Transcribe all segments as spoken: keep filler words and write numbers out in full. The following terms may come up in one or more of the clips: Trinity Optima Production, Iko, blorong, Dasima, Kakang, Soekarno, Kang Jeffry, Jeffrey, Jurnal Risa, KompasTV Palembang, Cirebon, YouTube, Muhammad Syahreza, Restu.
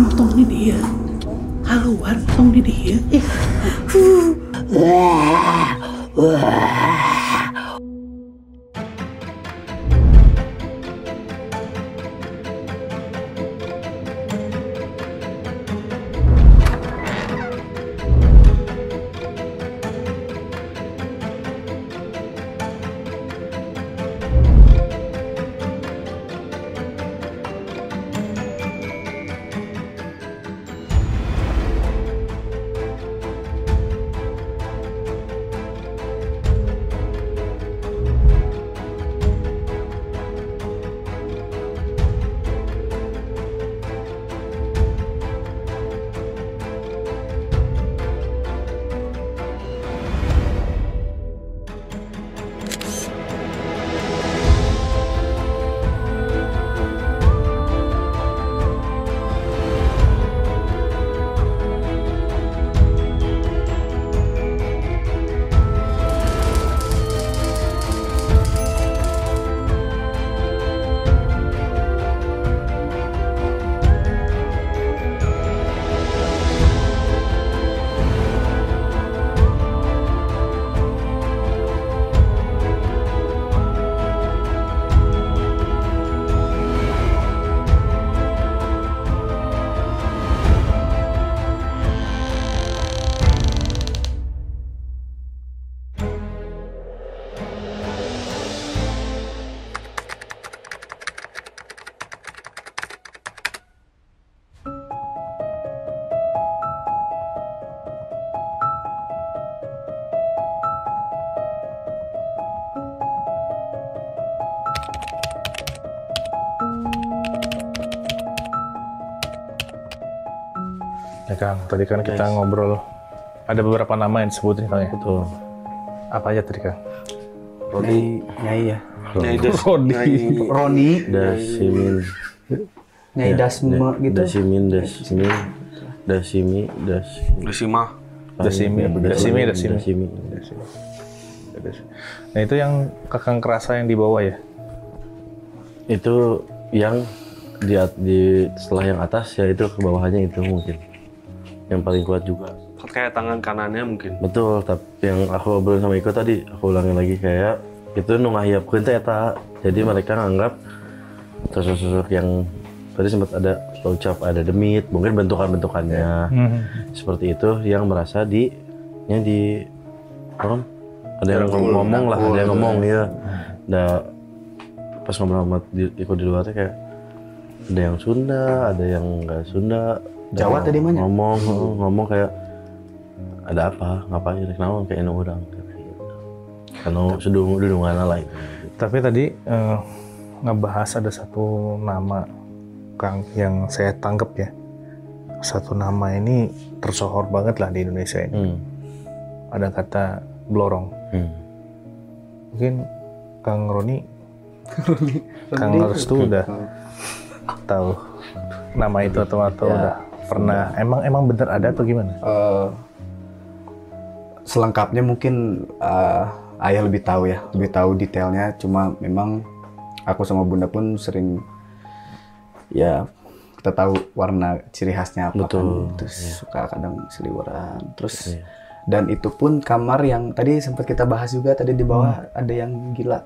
Harum tong di dia. Haluan tong di dia. Wah. Wah. Kang, tadi kan kita yes. ngobrol ada beberapa nama yang disebutin Kang ya? Betul. Apa aja tadi Kang? Rodi, Nyai ya? Nyai Das. Rodi. Roni. Dasimin. Nyai Dasma gitu? Dasimin, Dasmi. Dasimi, Das. Dasima. Dasimi, Dasimi, Dasimi. Nah itu yang Kakang kerasa yang dibawa ya? Itu yang di, di setelah yang atas ya itu ke bawahnya itu mungkin. Yang paling kuat juga. Kayak tangan kanannya mungkin. Betul, tapi yang aku obrolin sama Iko tadi, aku ulangin lagi kayak itu nu ngahiapkeun teh eta. Jadi mereka nganggap sosok-sosok yang tadi sempat ada ucap, ada demit, mungkin bentukan-bentukannya. Mm-hmm. Seperti itu yang merasa di nya di oh, ada yang ngomong, ngomong lah, ada yang ngomong ya. Nah, pas ngobrol sama Iko di luar kayak ada yang Sunda, ada yang enggak Sunda. Jawa tadi mana? Ngomong, ngomong, ngomong kayak ada apa, ngapain, kenapa, kayak eno orang. Karena sedung dudungan lain. Tapi tadi eh, ngebahas ada satu nama Kang yang saya tangkap ya. Satu nama ini tersohor banget lah di Indonesia ini. Hmm. Ada kata blorong. Hmm. Mungkin Kang Roni, Kang Restu udah tahu nama itu atau atau ya. Udah. Pernah emang emang bener ada atau gimana? Uh, selengkapnya mungkin uh, ayah lebih tahu ya, lebih tahu detailnya. Cuma memang aku sama bunda pun sering ya kita tahu warna ciri khasnya apa. Betul. Kan. Terus ya. Suka kadang seliweran. Terus ya. Dan itu pun kamar yang tadi sempat kita bahas juga tadi di bawah hmm. ada yang gila.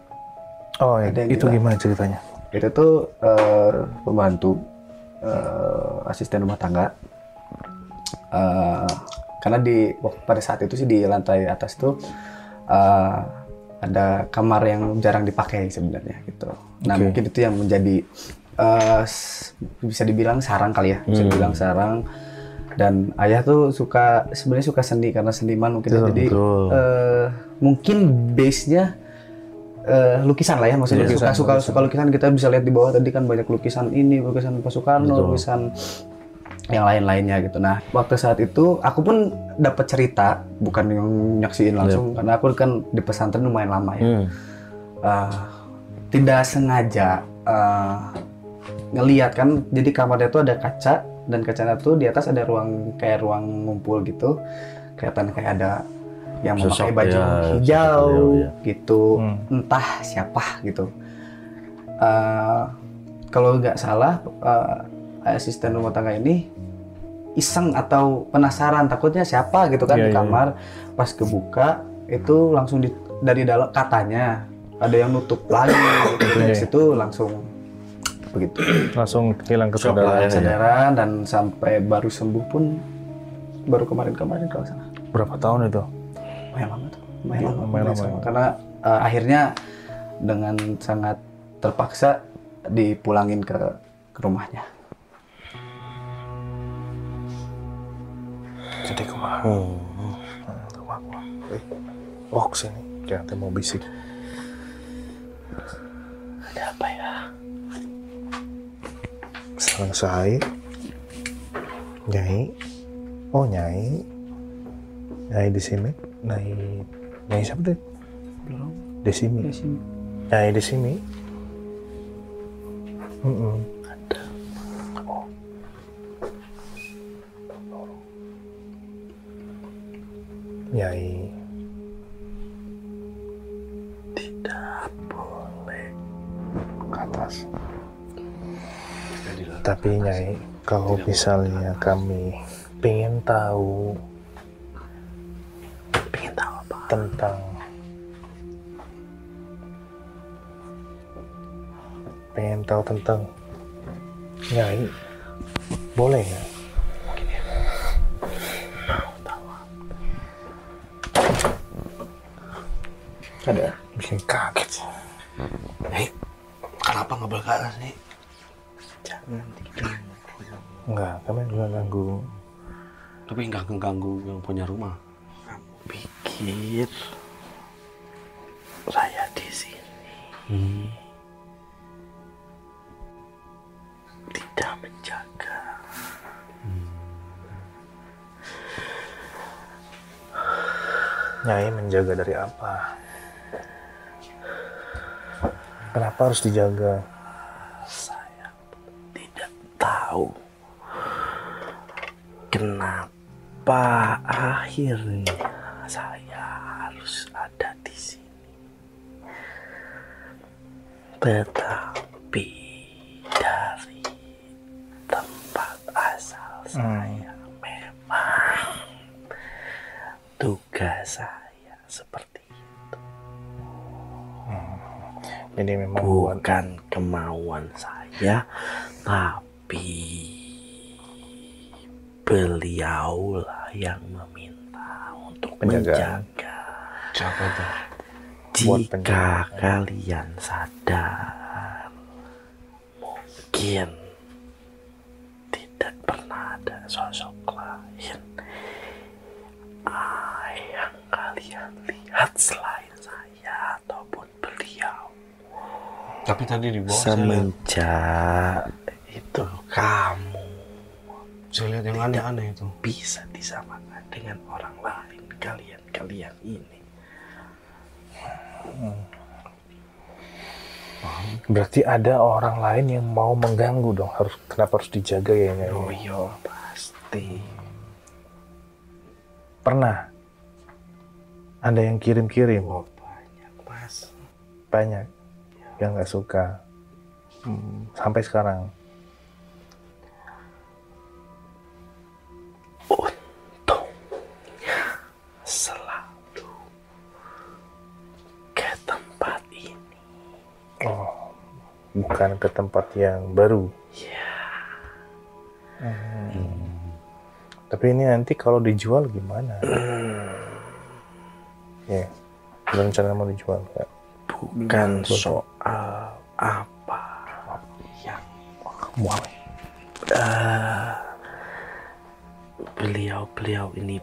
Oh ya. Ada yang itu gila. Gimana ceritanya? Itu tuh uh, pembantu. Uh, asisten rumah tangga uh, karena di waktu pada saat itu sih di lantai atas tuh uh, ada kamar yang jarang dipakai sebenarnya gitu. Nah okay. Mungkin itu yang menjadi uh, bisa dibilang sarang kali ya, bisa dibilang sarang. Dan ayah tuh suka sebenarnya suka seni karena seniman mungkin betul, jadi betul. Uh, mungkin base-nya Uh, lukisan lah ya, maksudnya yeah, suka, suka, suka lukisan. Kita bisa lihat di bawah tadi kan banyak lukisan ini, lukisan Pak Soekarno, lukisan yang lain-lainnya gitu. Nah, waktu saat itu aku pun dapat cerita, bukan yang nyaksiin langsung, yeah. Karena aku kan di pesantren lumayan lama ya. Mm. Uh, tidak sengaja uh, ngelihat kan, jadi kamarnya tuh ada kaca dan kacanya tuh di atas ada ruang kayak ruang ngumpul gitu, kelihatan kayak ada yang memakai baju ya, hijau ya. Gitu, hmm. entah siapa gitu. Uh, kalau nggak salah, uh, asisten rumah tangga ini iseng atau penasaran, takutnya siapa gitu kan, yeah, di kamar. Yeah. Pas kebuka itu langsung di, dari dalam katanya ada yang nutup lagi gitu. Dari situ langsung begitu. Langsung hilang kesadaran. Kesadaran ya. Dan sampai baru sembuh pun baru kemarin-kemarin kalau salah. Berapa tahun itu? Lumayan lama tuh. Lumayan lama. Lumayan lama. lama. Karena uh, akhirnya dengan sangat terpaksa dipulangin ke, ke rumahnya. Jadi kemana? Oh, oh, sini. Kayak mau bisik. Ada apa ya? Selesai. Nyai. Oh, Nyai. Nyai di sini. Nyai. Nyai siapa tuh? Belum. Di sini. Nyai di sini. Mm-mm. Ada. Oh. Nyai tidak boleh ke atas. Tapi Nyai, kalau misalnya kami pengen tahu, pengen tahu apa? Tentang pengen tahu tentang Nyai, boleh nggak? Ada bikin kaget. Nyai, kenapa nggak boleh ke atas nih? Jangan dikitin. Enggak, kami juga ganggu. Tapi nggak ganggu yang punya rumah. Kamu pikir saya di sini hmm. tidak menjaga? Hmm. Nyai menjaga dari apa? Kenapa harus dijaga? Saya tidak tahu kenapa akhirnya saya harus ada di sini. Tetapi dari tempat asal hmm. saya memang tugas saya seperti itu. Hmm. Jadi memang bukan buat kemauan saya, tapi beliaulah yang meminta untuk menjaga. menjaga. Jika kalian sadar, mungkin tidak pernah ada sosok lain yang kalian lihat selain saya ataupun beliau. Tapi tadi di bawah semenjak saya... itu kamu saya lihat yang aneh-aneh itu bisa disamakan dengan orang lain, kalian-kalian ini. Hmm. Berarti ada orang lain yang mau mengganggu dong. Harus kenapa harus dijaga ya? Oh iya, pasti. Pernah ada yang kirim-kirim? Oh, banyak mas. Banyak. Yang nggak suka hmm. sampai sekarang. Untungnya selalu ke tempat ini. Oh, bukan ke tempat yang baru. Ya. Hmm. Hmm. Tapi ini nanti kalau dijual gimana? Hmm. Ya, rencana mau dijual nggak? Bukan soal apa yang uh, beliau-beliau ini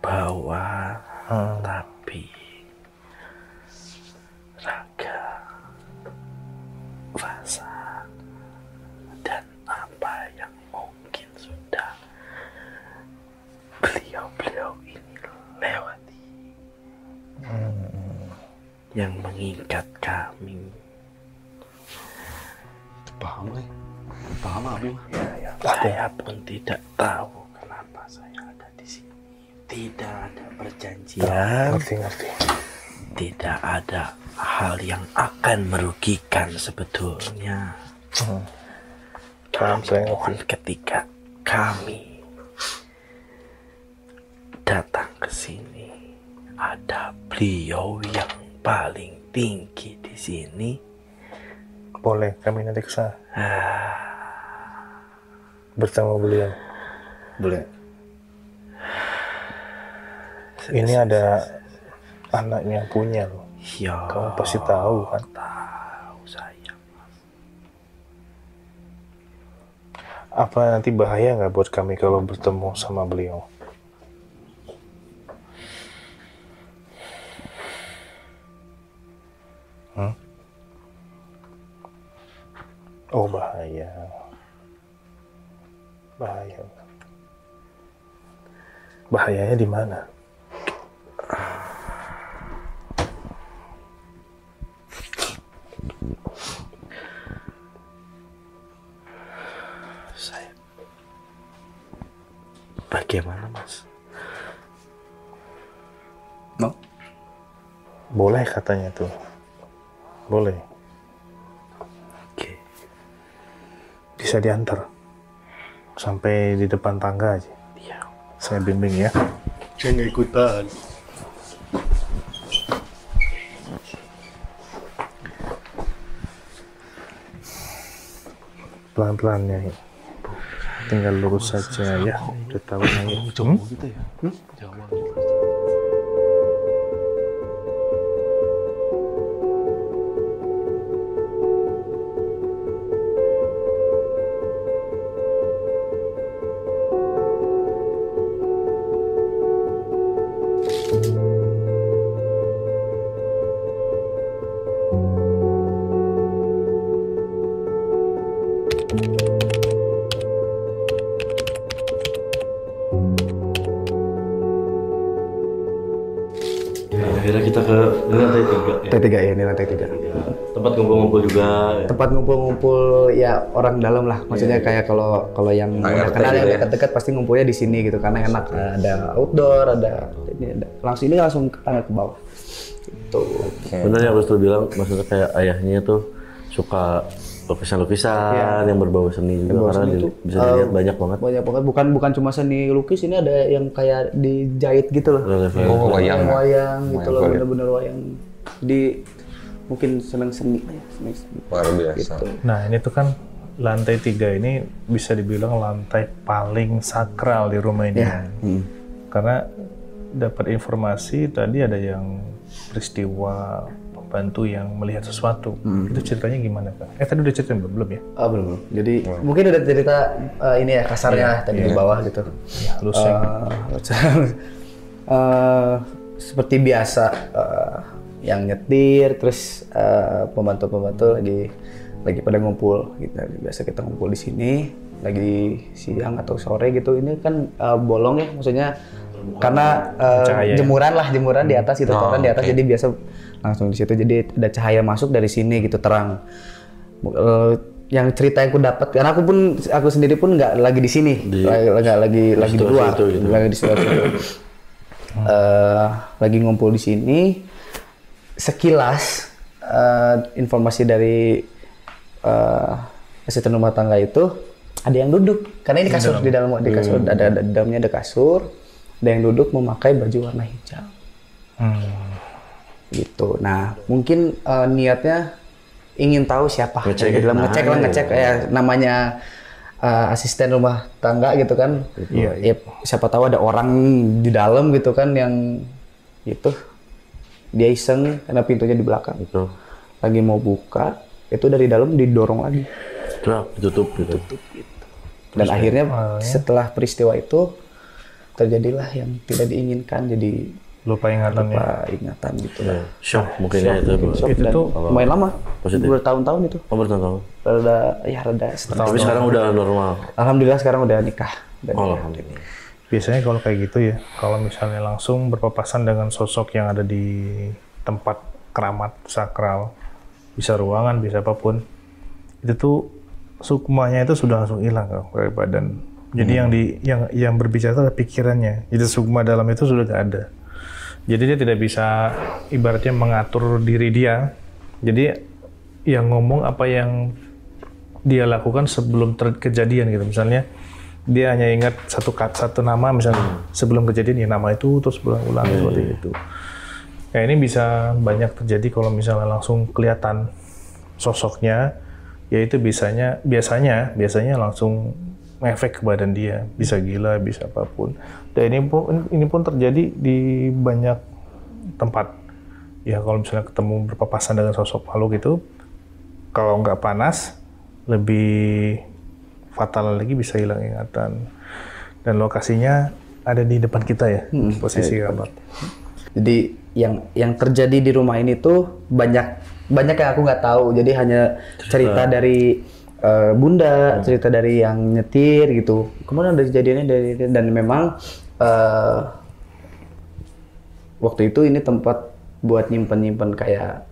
bawa, hmm. tapi raga, rasa, dan apa yang mungkin sudah beliau-beliau ini lewati. Hmm. Yang mengikat kami. Paham, eh? Paham, Abi? Ya, ya. Saya pun tidak tahu kenapa saya ada di sini. Tidak ada perjanjian. Ngerti, ngerti. Tidak ada hal yang akan merugikan sebetulnya. Hmm. dalam selingkuhan ketika kami datang ke sini, ada beliau yang paling tinggi di sini. Boleh kami nanti kesana bersama beliau? Boleh. Ini ada anaknya punya loh. Ya, kamu pasti tahu kan? Tahu saya. Apa nanti bahaya nggak buat kami kalau bertemu sama beliau? Hmm? Oh, bahaya. Bahaya. Bahayanya di mana? Saya. Bagaimana, Mas? No. Boleh katanya tuh. Boleh. Oke. Bisa diantar sampai di depan tangga aja. Iya. Saya bimbing ya. Saya nggak ikutan. Pelan-pelan ya, tinggal lurus saja ya. Udah tahu nanya. Hmm? Hmm? T tiga ya, ini lantai tiga. Tempat ngumpul-ngumpul juga. Tempat ngumpul-ngumpul ya orang dalam lah, maksudnya yeah, kayak kalau kalau yang nah, kenal yang dekat-dekat ya, pasti ngumpulnya di sini gitu karena enak. Ada outdoor, ada ini, ada langsung ini langsung ke tangga ke bawah. Gitu. Okay. Benar yang Restu bilang, maksudnya kayak ayahnya tuh suka lukisan-lukisan yeah, yang berbau seni juga berbau karena seni di, itu, bisa dilihat um, banyak banget. Banyak banget, bukan bukan cuma seni lukis, ini ada yang kayak dijahit gitu loh. Oh, wayang. Wayang gitu loh, bener-bener wayang. Di mungkin senang seni ya, senang seni. Luar biasa. Gitu. Nah, ini tuh kan lantai tiga ini bisa dibilang lantai paling sakral di rumah ini. Ya. Hmm. Karena dapat informasi tadi ada yang peristiwa pembantu yang melihat sesuatu. Hmm. Itu ceritanya gimana, Kak? Eh, tadi udah cerita belum, belum ya? Oh, belum, belum. Jadi hmm. mungkin udah cerita uh, ini ya kasarnya ya, tadi ya, di bawah gitu. Ya, halus uh, uh, seperti biasa uh, yang nyetir, terus uh, pembantu-pembantu lagi lagi pada ngumpul gitu. Biasa kita ngumpul di sini lagi siang atau sore gitu. Ini kan uh, bolong ya, maksudnya bukan, karena uh, jemuran lah, jemuran di atas gitu, oh, toran di atas, okay, jadi biasa langsung di situ. Jadi ada cahaya masuk dari sini gitu, terang. Uh, yang cerita yang aku dapat, karena aku pun aku sendiri pun nggak lagi di sini, nggak lagi lagi di luar, gitu, lagi di situ. Uh, lagi ngumpul di sini. Sekilas uh, informasi dari uh, asisten rumah tangga itu ada yang duduk karena ini kasur di dalam, di kasur hmm. ada, ada di dalamnya ada kasur, ada yang duduk memakai baju warna hijau hmm. gitu. Nah mungkin uh, niatnya ingin tahu siapa, ngecek dalam nah, ngecek lah ngecek ya, eh, namanya uh, asisten rumah tangga gitu kan, iya, iya. Ya, siapa tahu ada orang di dalam gitu kan yang gitu. Dia iseng karena pintunya di belakang. Betul. Lagi mau buka, itu dari dalam didorong lagi. Trap, ditutup, ditutup. Gitu. Dan terus akhirnya ya, setelah peristiwa itu terjadilah yang tidak diinginkan, jadi lupa ingatan, lupa ya, ingatan gitu lah. Ya, shock mungkin shock, ya itu. Mungkin shock, itu tuh lumayan lama. Positif. Bertahun-tahun itu. Oh, bertahun-tahun. Rada, ya rada. Tapi sekarang udah normal. Alhamdulillah sekarang udah nikah. Dan oh, alhamdulillah. Ya. Biasanya kalau kayak gitu ya, kalau misalnya langsung berpapasan dengan sosok yang ada di tempat keramat sakral, bisa ruangan, bisa apapun, itu tuh sukmanya itu sudah langsung hilang kok dari badan. Jadi hmm. yang di yang yang berbicara itu adalah pikirannya. Jadi sukma dalam itu sudah nggak ada. Jadi dia tidak bisa ibaratnya mengatur diri dia. Jadi yang ngomong apa yang dia lakukan sebelum kejadian gitu. Misalnya dia hanya ingat satu satu nama, misalnya hmm. sebelum kejadian ya nama itu terus ulang-ulang hmm. seperti itu. Ya ini bisa banyak terjadi kalau misalnya langsung kelihatan sosoknya, yaitu bisanya biasanya biasanya langsung efek ke badan dia, bisa gila, bisa apapun. Dan ini pun ini pun terjadi di banyak tempat. Ya kalau misalnya ketemu berpapasan dengan sosok makhluk itu, kalau nggak panas lebih fatal lagi, bisa hilang ingatan. Dan lokasinya ada di depan kita ya, hmm, posisi kamar. Jadi yang yang terjadi di rumah ini tuh banyak banyak yang aku nggak tahu. Jadi hanya cerita dari uh, bunda, hmm. cerita dari yang nyetir gitu. Kemudian ada kejadiannya dari, dan memang uh, waktu itu ini tempat buat nyimpen-nyimpen kayak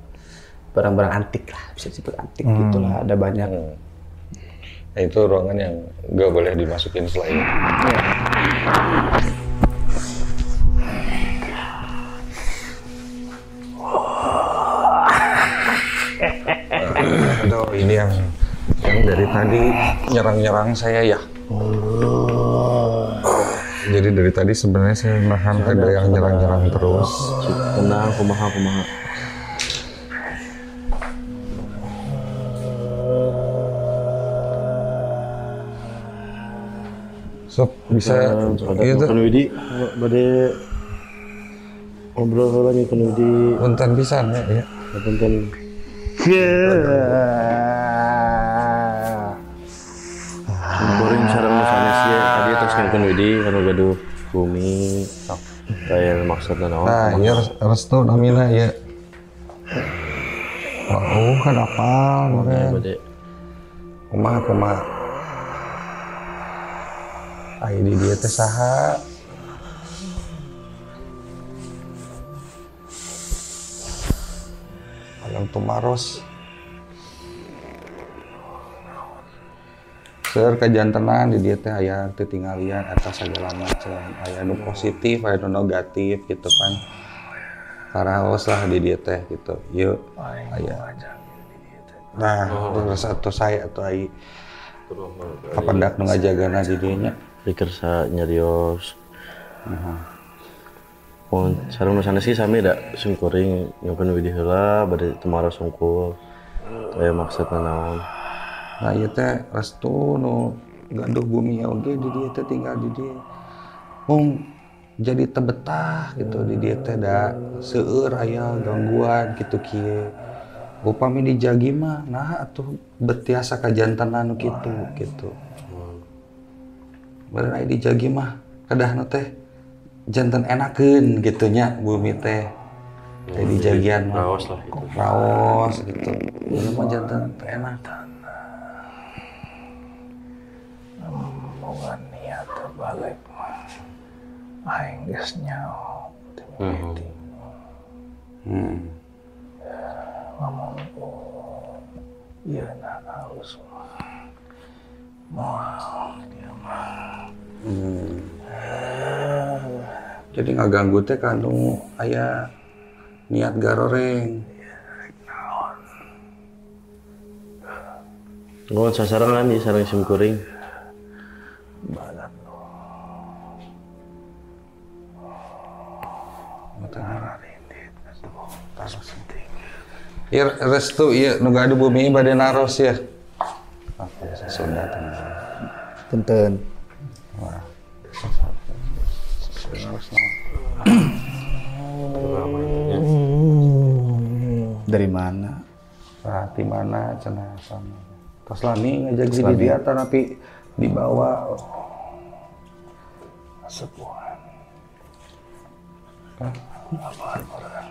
barang-barang antik lah, bisa disebut antik hmm. gitulah. Ada banyak. Hmm. Nah, itu ruangan yang nggak boleh dimasukin selain itu. Ya. Aduh, ini yang yang dari tadi nyerang-nyerang saya ya. Oh. Jadi dari tadi sebenarnya saya nahan ada yang nyerang-nyerang terus. Tenang, kumaha, kumaha. Sob, bisa itu Widi bade ngobrol lagi kan Widi. Punten pisan ya. Punten. Ngobrolin cara misalnya sih tadi terus kan Widi kan gaduh bumi sok kayak maksudna naon. Nah, ieu Restu namina ieu. Oh, kan apa? Bade. Kumaha kumaha. Aidi dia teh saha? Alang tumaros. Seur kejantenan di dia teh aya tetinggalian atas segala macam, aya nu positif, aya nu negatif gitu kan. Karaos lah di dia teh gitu. Yuk, aya. Nah, terus satu saya atau ai kapendak nu ngajagana di dinya. Dikersa nyerios, nah, pun sarung nusana sih sami dak sungkuring nyukeun widih heula, bade temara sungkul, kaya maksudna naon? Nah ieu teh Restu nu gaduh bumi oge di dieu teh tinggal di dieu, mung jadi tebetah gitu di dieu teh dak seueur aya gangguan gitu kieu. Upami dijagi mah, nah atuh betiasa kajantenan nu kitu gitu. Bener dijagi mah kadahna teh jantan enakeun gitu nya bumi teh teh dijagian mah raos lah gitu raos gitu ieu mah jantan teh enak moga niat balik mah aing geus nyaho timiti hmm ngomong ieu na alus mau dia mah. Hmm. Jadi nggak ganggu teh kanu aya niat garoreng. Ngomong sasaran kan di sarang sim kuring. Badan lo. Matahara rindit atuh tas penting. Ieu Restu ieu nu gaduh bumi bade naros ya. Sunda tenten. Wah. Dari mana? Hati mana cenah sama. Tos lami ngajak di dia tapi dibawa sepuhan. Kan apa orang.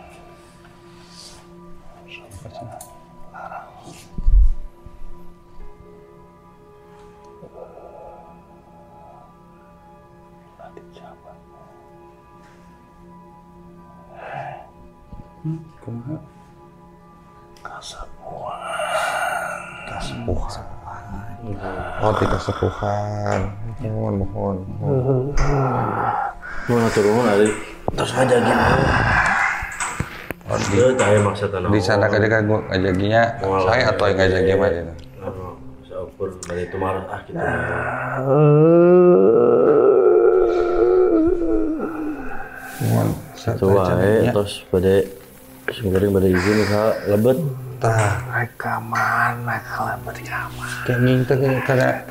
Hmm, kumaha? Kasepuhan. Kasepuhan. Oh, tidak sepuhan. Mohon, mohon. Mohon turun ali. Terus aja gini. Di sana kadang-kadang ngajaginya saya atau yang ngajagin aja. ampun, dari itu marah ah gitu. Satu wae terus pada sungguring pada izin usaha lebet. Tah, naik kamar, naik lebet kamar. Kenging teh kada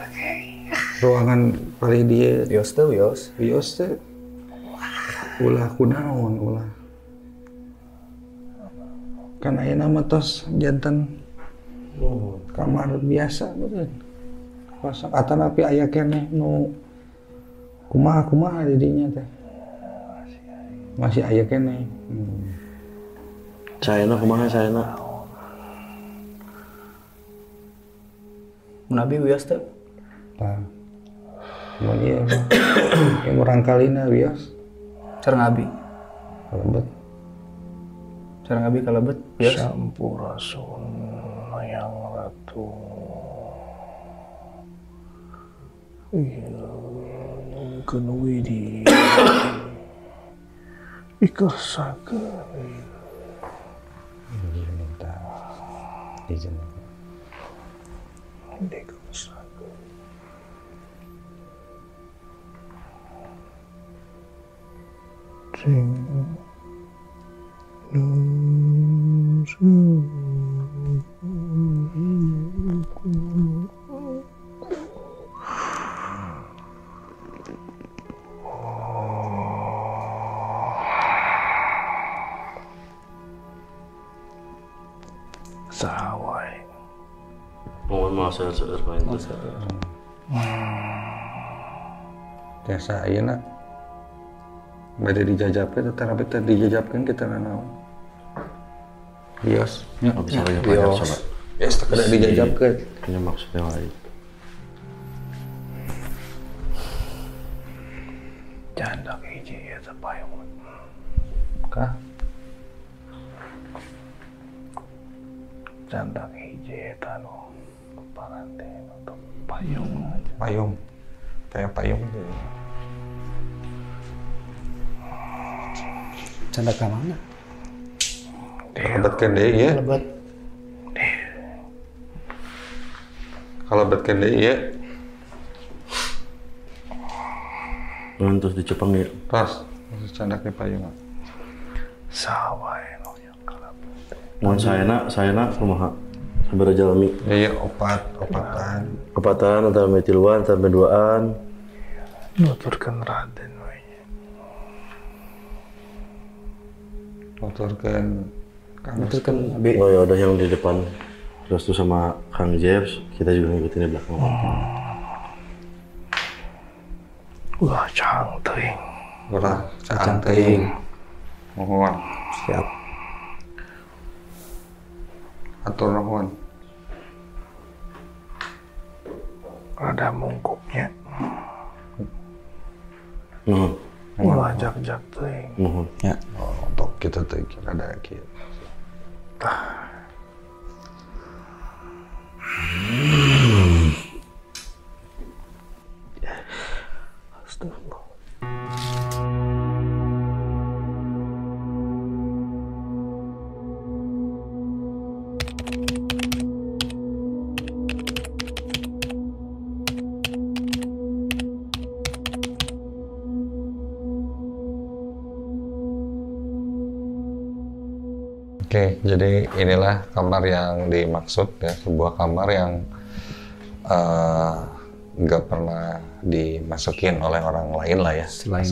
ruangan paling dia. Yos teh, yos, yos teh. Ulah kunaon, ulah. Kan ayeuna mah tos janten kamar biasa betul. Kosong atanapi aya keneh nu kumaha-kumaha di dinya teh. Masih aya keneh. Caena kumaha caena? Mun abi wios teh. Tah. Mun ieu mah ieu rangkalina wios. Cara ngabi kalebet cara ngabi kalebet ya sampurasun yang ratu ilang kenwidi Iko saka izin minta izin dek sing no sing sawai mohon maaf saya sudah main terserah desa ayeuna beda dijajapkan, tetapi kita dijajapkan kita nanau. Bios, ya, bisa banyak banyak coba. Bios, tidak dijajapkan. Ini maksudnya lain. Janda hiji ya terpayung. Kah? Janda hiji tanu paranten atau payung aja. Payung, kayak payung tu. Canda ke mana? Kalebetkan deh ya. Kalebet. Kalebetkan deh ya. Terus dicepeng ya. Pas. Canda ke payung. Sawai no yang kalebet. Mun saena saena kumaha? Sabaraha jalmi. Iya opat, opatan. Opatan antara metiluan sampai duaan. Nuturkeun Raden. Motorkan Kang Restu. Oh ya udah yang di depan Restu sama Kang Jeff, kita juga ngikutin di belakang. Wah, cantik. Wah, cantik. Mohon. Siap. Atur mohon. Ada mungkupnya. Mohon. Wah, jak-jak ting. Mohon. Ya. Untuk kita tuh ada kita. Astagfirullah. Oke, jadi inilah kamar yang dimaksud ya, sebuah kamar yang nggak uh, pernah dimasukin oleh orang lain lah ya. Selain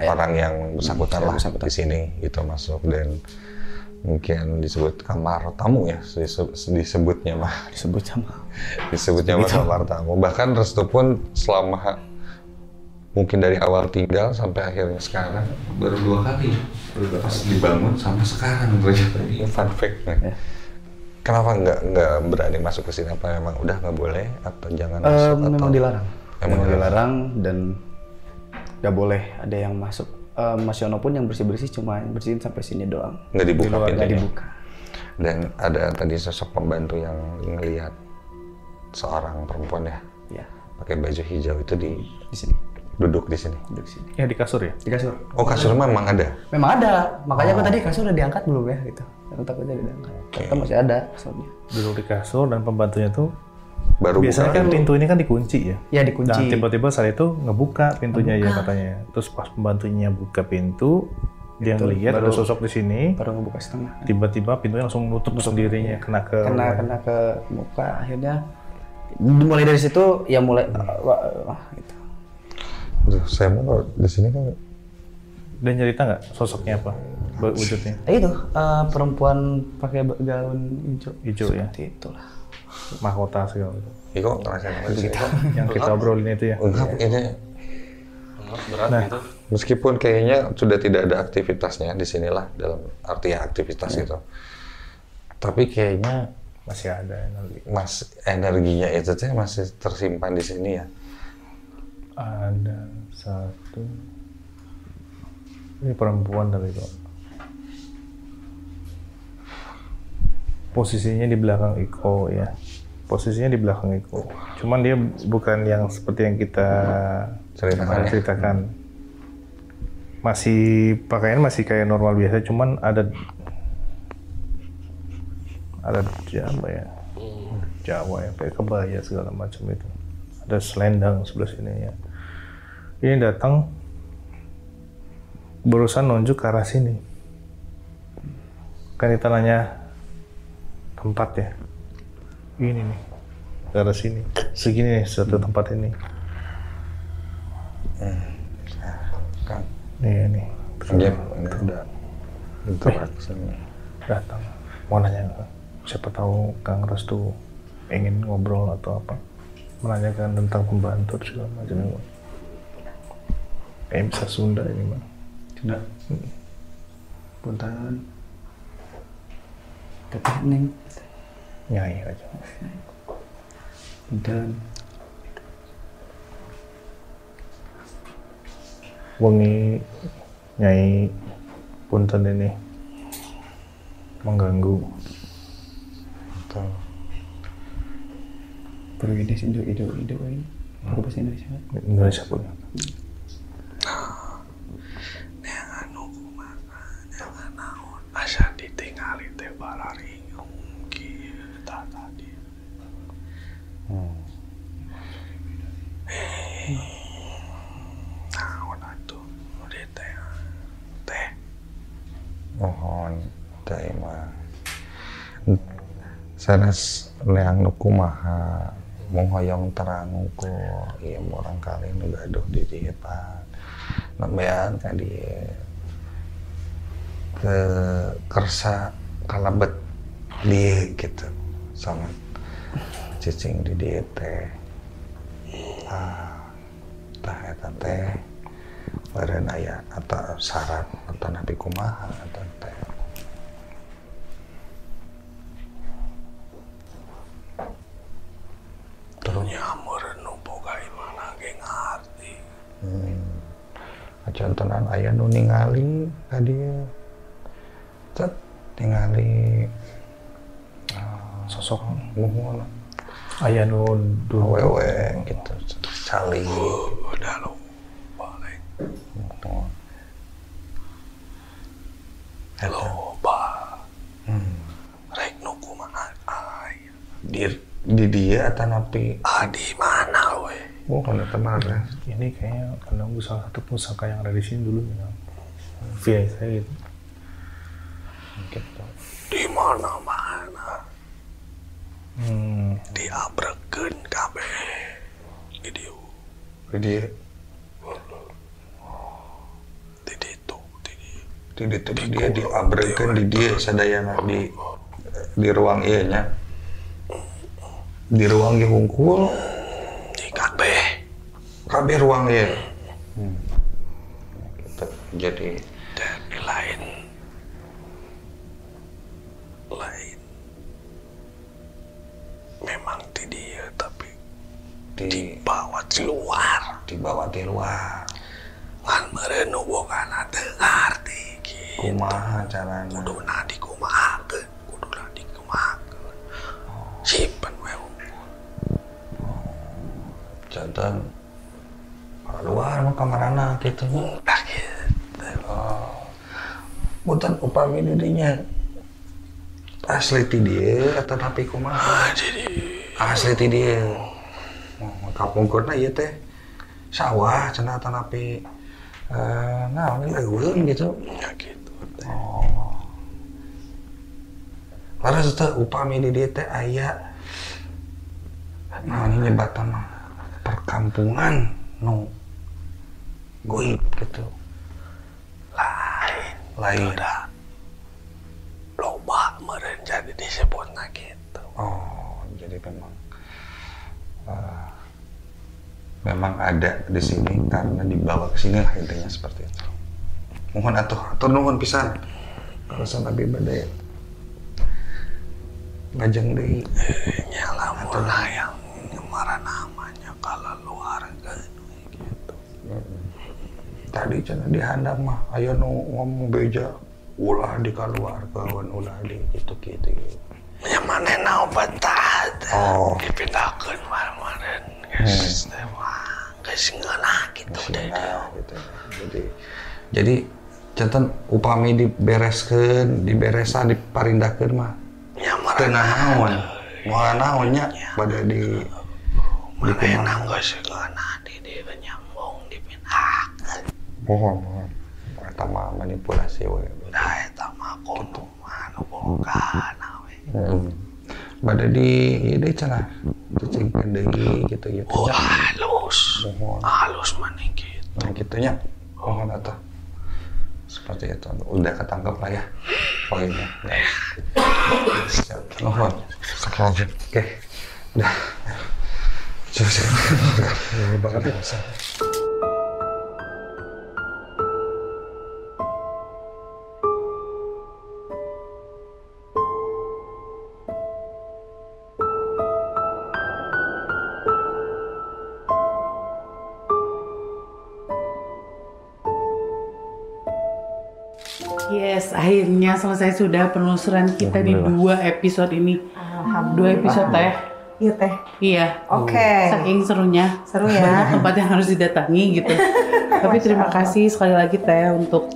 orang yang bersangkutan lah di sini gitu masuk dan mungkin disebut kamar tamu ya, disebutnya mah. Disebut sama. Disebutnya mah kamar tamu. Bahkan Restu pun selama mungkin dari awal tinggal sampai akhirnya sekarang baru dua kali pas dibangun sama sekarang ternyata ini fun fact ya. Kenapa nggak nggak berani masuk ke sini? Apa memang udah nggak boleh atau jangan uh, masuk? Memang atau dilarang. Memang dilarang, dilarang dan nggak boleh ada yang masuk. Uh, Mas Yono pun yang bersih bersih cuma bersihin sampai sini doang. Nggak dibuka pintunya. Dan ada tadi sosok pembantu yang ngelihat seorang perempuan ya, ya. Pakai baju hijau itu di di sini. Duduk di sini. Duduk sini. Ya di kasur ya? Di kasur. Oh kasur memang ada? Memang ada. Makanya oh. Aku tadi kasur udah diangkat belum ya gitu. Aku takutnya udah diangkat. Okay. Ternyata masih ada kasurnya. Duduk di kasur dan pembantunya tuh baru biasanya buka kan itu. Pintu ini kan dikunci ya? Iya, dikunci. Dan tiba-tiba saat itu ngebuka pintunya ngebuka. ya katanya. Terus pas pembantunya buka pintu, pintu dia ngelihat ada sosok di sini. Baru ngebuka setengah. Tiba-tiba pintunya langsung nutup sendirinya, kena ke kena rumah. kena ke muka akhirnya. Mulai dari situ ya mulai. Hmm. Wah, gitu. Aduh, saya mau di sini kan. Dan cerita nggak sosoknya apa? Wujudnya? Itu uh, perempuan pakai gaun hijau. Hijau ya. Itulah. Mahkota segala itu. Iko ngerasain cerita yang kita obrolin itu ya. Enggak, kayaknya berat nah, gitu. Meskipun kayaknya sudah tidak ada aktivitasnya di sinilah dalam arti aktivitas hmm. itu. Tapi kayaknya masih ada energi. Mas energinya itu teh masih tersimpan di sini ya. Ada satu. Ini perempuan dari itu. Posisinya di belakang Iko ya, posisinya di belakang Iko. Cuman dia bukan yang seperti yang kita ceritakan. ceritakan. Ya. Masih pakaian masih kayak normal biasa, cuman ada ada Jawa ya, Jawa ya, kayak kebaya segala macam itu. Ada selendang sebelah sini ya. Ini datang berusaha nunjuk ke arah sini. Kan kita nanya tempat ya, ini nih, ke arah sini, segini nih, satu tempat ini. Hmm. Kan. Iya nih, terlihat, terlihat, terlihat kesini. Datang, mau nanya nggak? Siapa tahu Kang Restu ingin ngobrol atau apa? Menanyakan tentang pembantu segala macam itu. Kayak bisa Sunda ini mah. Sudah. Hmm. Punten. Tetap neng nyai aja dan wangi nyai punten ini mengganggu atau pergi di sini hidup hidup ini aku bahasa Indonesia Indonesia pun sanes leang nuku maha menghoyong terangku iya orang kali nu gaduh di dieu pan nambean ka dieu ke kersa kalebet di gitu sama cicing di dieu teh ah tah eta teh bareng aya atau syarat atau nabi kumaha atau teh contohan ayah nu ningali tadi cet ningali uh, sosok muhun ayah nu wewe gitu saling udah lo balik hello ba hmm. rek nu kumaha ayah di di dia tanapi ah di mana we oh kalau teman ya ini kayaknya menunggu salah satu pusaka yang ada di sini dulu ya via saya gitu di mana mana hmm. diabreken kabeh video video di itu di itu di dia diabreken di dia sadayana di di ruang iya nya di ruang yang hungkul kabeh ruang ya hmm. jadi dan lain lain memang di dia tapi di, dibawa di luar dibawa di luar kan merenu bukan ada arti gitu kumaha caranya kuduna dikumahakeun kuduna dikumahakeun oh. simpen we oh. jantan luar mah kamarana gitu udah gitu bukan upami dirinya asli ti dia atau tapi kumaha jadi Asli ti dia. Kapungkurna ieu teh sawah cenah tanah api. Eh, naon eureun gitu. Ya gitu teh. Oh. Laras teh upami di dieu teh aya naon nyebatan perkampungan nu goib gitu. Lain, lain dah. Loba meureun jadi disebutna gitu. Oh, jadi memang uh, memang ada di sini karena dibawa ke sini lah intinya seperti itu. Mohon atuh, atur nuhun pisan. Kalau sana abi badai ngajeng deui nyala mun hayang nyemara namanya kalau keluarga gitu. Tadi cenah dihandap mah aya nu ngomong beja ulah di keluarga wan ulah di gitu gitu. Ya manehna obat tah. Oh, dipindahkeun mah-mahan geus teh mah geus ngeunah kitu deui. Jadi jadi janten upami dibereskeun, diberesa diparindahkeun mah teu naon. Moal naon nya pada di manehna geus ngeunah di dieu nyambung dipindahkeun. Mohon mohon. Eta mah manipulasi we. Da eta mah kono mah nu boga. Hmm. Bada di ieu deui cenah cicingkeun deui kitu kitu. Oh, halus. Mohon. Halus maning kitu. Nah, kitu nya. Oh, eta. Seperti itu. Udah ketangkep lah ya poinnya. Ya. Mohon. Oke. Oke. Udah. Cukup. Ya banget ya. Akhirnya selesai sudah penelusuran kita di dua episode ini. Dua episode teh. Iya teh. Iya. Oke. Okay. Saking serunya. Seru ya. Banyak tempat yang harus didatangi gitu. Tapi terima kasih sekali lagi teh untuk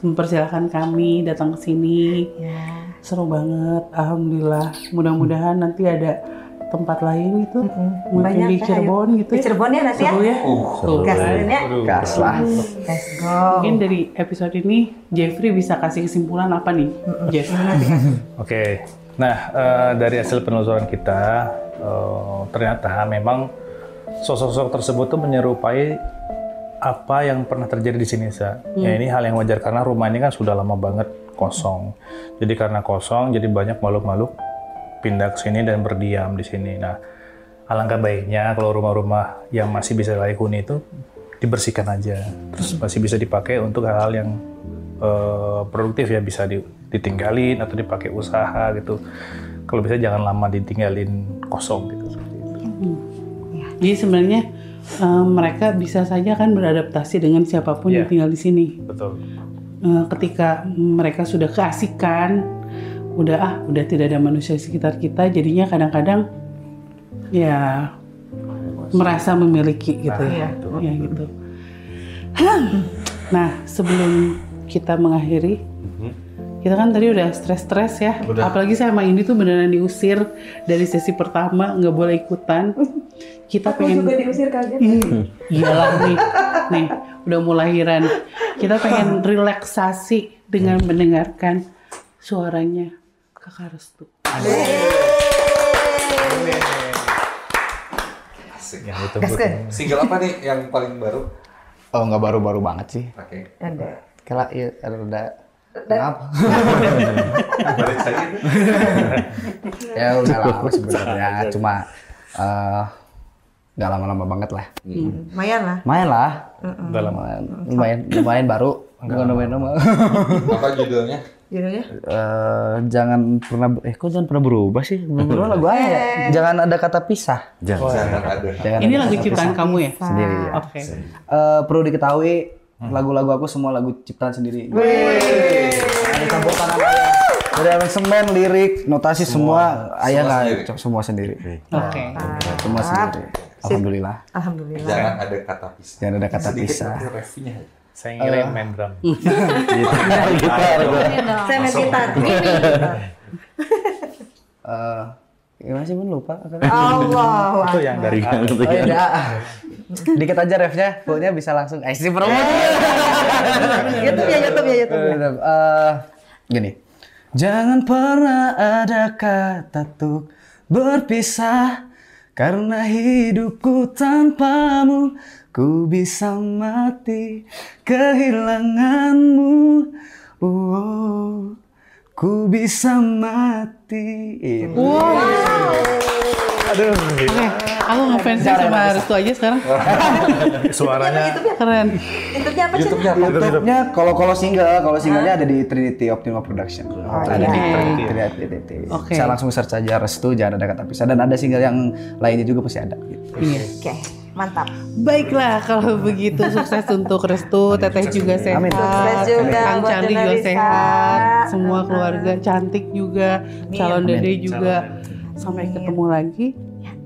mempersilahkan kami datang ke sini. Ya. Seru banget. Alhamdulillah. Mudah-mudahan hmm. nanti ada tempat lain gitu. Mm-hmm. Mungkin di Cirebon gitu. Di Cirebon ya nanti ya. Seru ya. Uh, gas ya. Gas lah. Gas go. Mungkin dari episode ini Jeffrey bisa kasih kesimpulan apa nih? Jeff. Oke. Okay. Nah, uh, dari hasil penelusuran kita uh, ternyata memang sosok-sosok tersebut tuh menyerupai apa yang pernah terjadi di sini, Sa. Hmm. Ya ini hal yang wajar karena rumah ini kan sudah lama banget kosong. Jadi karena kosong jadi banyak makhluk-makhluk pindah ke sini dan berdiam di sini. Nah, alangkah baiknya kalau rumah-rumah yang masih bisa layak huni itu dibersihkan aja. Terus masih bisa dipakai untuk hal-hal yang uh, produktif ya, bisa ditinggalin atau dipakai usaha gitu. Kalau bisa jangan lama ditinggalin kosong gitu seperti itu. Jadi sebenarnya uh, mereka bisa saja kan beradaptasi dengan siapapun yeah. yang tinggal di sini. Betul. Uh, ketika mereka sudah keasikan udah ah udah tidak ada manusia di sekitar kita jadinya kadang-kadang ya merasa memiliki gitu nah, ya, itu. Ya gitu. Nah sebelum kita mengakhiri kita kan tadi udah stres-stres ya udah. Apalagi saya sama ini tuh beneran diusir dari sesi pertama nggak boleh ikutan kita aku pengen juga diusir kaget iyalah nih nih udah mulahiran kita pengen relaksasi dengan mendengarkan suaranya Kakak Restu. Aduh. Asik. Yang ditunggu. Single apa nih yang paling baru? Oh, nggak baru-baru banget sih. Oke. Okay. Kela ya ada kenapa? Balik lagi. Ya udah lama sebenarnya, cuma uh, nggak lama-lama banget lah. Hmm. Lumayan lah. Lumayan lah. Udah lama. Lumayan, lumayan baru. Enggak lumayan-lumayan. Apa judulnya? Judulnya? Uh, jangan pernah eh kok jangan pernah berubah sih. Berubah lagu aja. Ya? Jangan ada kata pisah. Jangan, oh, jangan ada. Jangan ini ada lagu ciptaan kamu ya? Sendiri ya. Oke. Okay. Uh, perlu diketahui lagu-lagu aku semua lagu ciptaan sendiri. Wih. Ada campur tangan. Dari aransemen, lirik, notasi semua, semua ayah nggak semua, semua sendiri. Oke. Okay. Ah. Semua sendiri. Alhamdulillah. Alhamdulillah. Jangan ada kata pisah. Jangan ada kata pisah. Saya ngirim uh. main drum. Saya main gitar. Gini. Gimana sih, Bun? Lupa. Allah. Itu yang dari kan. Oh, iya. Dikit aja refnya, pokoknya bisa langsung I C promo. YouTube ya, YouTube ya, YouTube. Eh, gini. Jangan pernah ada kata tuk berpisah, karena hidupku tanpamu ku bisa mati kehilanganmu. Oh, ku bisa mati. Wow. Wow. Aduh, okay. Aku ngefansnya sama Restu aja sekarang. Suaranya keren. YouTube-nya apa sih? YouTube-nya, YouTube-nya kalau kalau single, kalau singlenya ah. ada di Trinity Optima Production. Oh, ada okay. di Trinity. Trinity. Okay. Bisa langsung search aja Restu, jangan ada kata pisah, dan ada single yang lainnya juga pasti ada. Gitu. Iya. Oke. Okay. Mantap. Baiklah kalau begitu, sukses untuk Restu, Teteh juga sehat, Amin. Sukses juga, Kang Candi juga sehat, semua keluarga cantik juga, calon dede juga. Sampai ketemu lagi.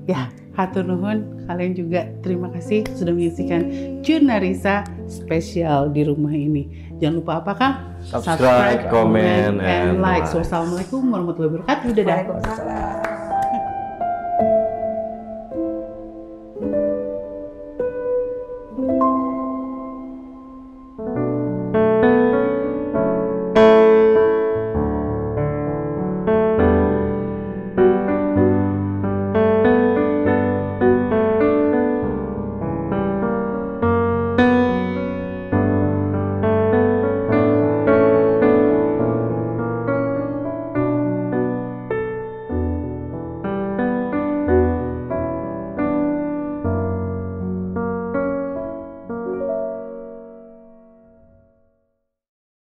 Ya, hatur nuhun, kalian juga terima kasih sudah menyaksikan Jurnalrisa spesial di rumah ini. Jangan lupa apa, Kang? Subscribe, comment, and like. Wassalamualaikum warahmatullahi wabarakatuh. Dadah.